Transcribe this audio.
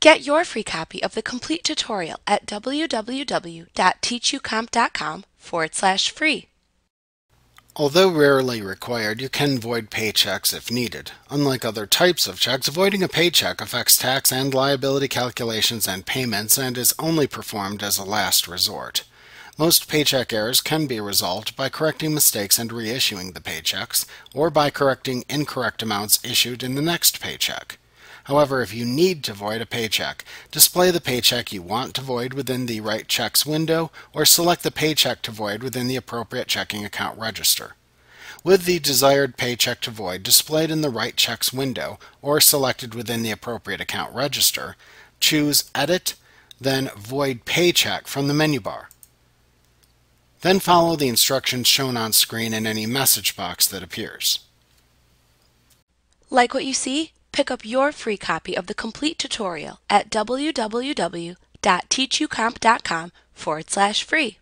Get your free copy of the complete tutorial at www.teachucomp.com/free. Although rarely required, you can void paychecks if needed. Unlike other types of checks, voiding a paycheck affects tax and liability calculations and payments and is only performed as a last resort. Most paycheck errors can be resolved by correcting mistakes and reissuing the paychecks, or by correcting incorrect amounts issued in the next paycheck. However, if you need to void a paycheck, display the paycheck you want to void within the Write Checks window, or select the paycheck to void within the appropriate checking account register. With the desired paycheck to void displayed in the Write Checks window, or selected within the appropriate account register, choose Edit, then Void Paycheck from the menu bar. Then follow the instructions shown on screen in any message box that appears. Like what you see? Pick up your free copy of the complete tutorial at www.teachucomp.com/free.